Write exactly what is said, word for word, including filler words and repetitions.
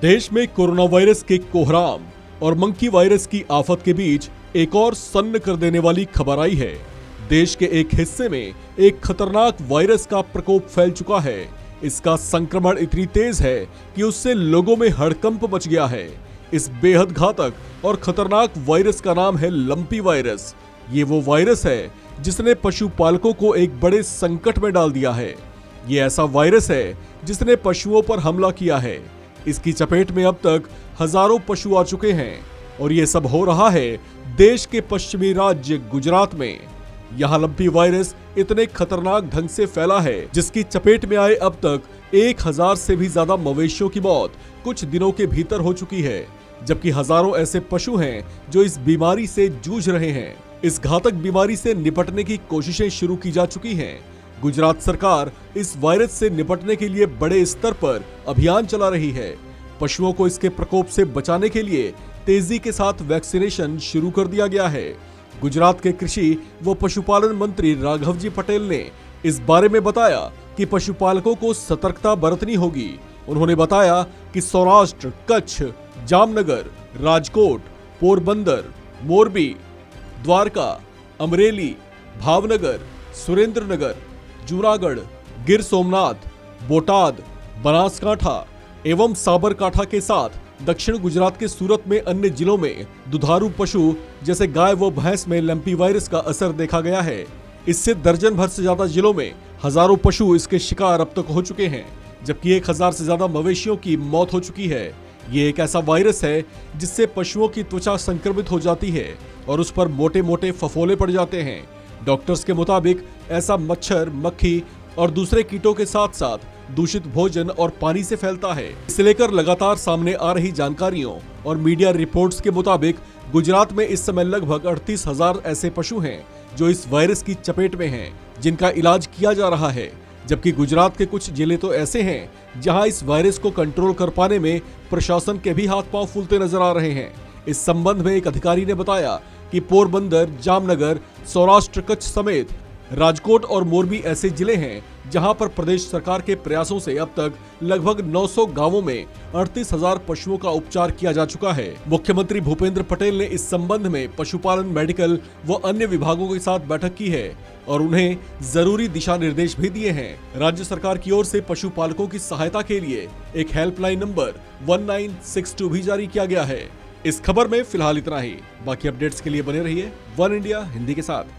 देश में corona virus के कोहराम और मंकी वायरस की आफत के बीच एक और सन्न कर देने वाली खबर आई है। देश के एक हिस्से में एक खतरनाक वायरस का प्रकोप फैल चुका है। इसका संक्रमण इतनी तेज है कि उससे लोगों में हड़कंप मच गया है। इस बेहद घातक और खतरनाक वायरस का नाम है लंपी वायरस। ये वो वायरस है जिसने पशुपालकों को एक बड़े संकट में डाल दिया है। ये ऐसा वायरस है जिसने पशुओं पर हमला किया है। इसकी चपेट में अब तक हजारों पशु आ चुके हैं और ये सब हो रहा है देश के पश्चिमी राज्य गुजरात में। यहाँ लंपी वायरस इतने खतरनाक ढंग से फैला है जिसकी चपेट में आए अब तक एक हजार से भी ज्यादा मवेशियों की मौत कुछ दिनों के भीतर हो चुकी है, जबकि हजारों ऐसे पशु हैं जो इस बीमारी से जूझ रहे हैं। इस घातक बीमारी से निपटने की कोशिशें शुरू की जा चुकी हैं। गुजरात सरकार इस वायरस से निपटने के लिए बड़े स्तर पर अभियान चला रही है। पशुओं को इसके प्रकोप से बचाने के लिए तेजी के साथ वैक्सीनेशन शुरू कर दिया गया है। गुजरात के कृषि व पशुपालन मंत्री राघवजी पटेल ने इस बारे में बताया कि पशुपालकों को सतर्कता बरतनी होगी। उन्होंने बताया कि सौराष्ट्र, कच्छ, जामनगर, राजकोट, पोरबंदर, मोरबी, द्वारका, अमरेली, भावनगर, सुरेंद्रनगर, जूनागढ़, गिर सोमनाथ, बोटाद, बनासकांठा एवं साबरकांठा के साथ दक्षिण गुजरात के सूरत में अन्य जिलों में दुधारू पशु जैसे गाय व भैंस में लंपी वायरस का असर देखा गया है। इससे दर्जन भर से ज्यादा जिलों में हजारों पशु इसके शिकार अब तक हो चुके हैं, जबकि एक हजार से ज्यादा मवेशियों की मौत हो चुकी है। ये एक ऐसा वायरस है जिससे पशुओं की त्वचा संक्रमित हो जाती है और उस पर मोटे मोटे फफोले पड़ जाते हैं। डॉक्टर्स के मुताबिक ऐसा मच्छर, मक्खी और दूसरे कीटों के साथ साथ दूषित भोजन और पानी से फैलता है। इसे लेकर लगातार सामने आ रही जानकारियों और मीडिया रिपोर्ट्स के मुताबिक गुजरात में इस समय लगभग अड़तीस हजार ऐसे पशु हैं जो इस वायरस की चपेट में हैं, जिनका इलाज किया जा रहा है, जबकि गुजरात के कुछ जिले तो ऐसे हैं जहां इस वायरस को कंट्रोल कर पाने में प्रशासन के भी हाथ पांव फूलते नजर आ रहे हैं। इस संबंध में एक अधिकारी ने बताया कि पोरबंदर, जामनगर, सौराष्ट्र, कच्छ समेत राजकोट और मोरबी ऐसे जिले हैं जहां पर प्रदेश सरकार के प्रयासों से अब तक लगभग नौ सौ गांवों में अड़तीस हजार पशुओं का उपचार किया जा चुका है। मुख्यमंत्री भूपेंद्र पटेल ने इस संबंध में पशुपालन, मेडिकल व अन्य विभागों के साथ बैठक की है और उन्हें जरूरी दिशा निर्देश भी दिए हैं। राज्य सरकार की ओर से पशुपालकों की सहायता के लिए एक हेल्पलाइन नंबर उन्नीस सौ बासठ भी जारी किया गया है। इस खबर में फिलहाल इतना ही। बाकी अपडेट्स के लिए बने रहिए वन इंडिया हिंदी के साथ।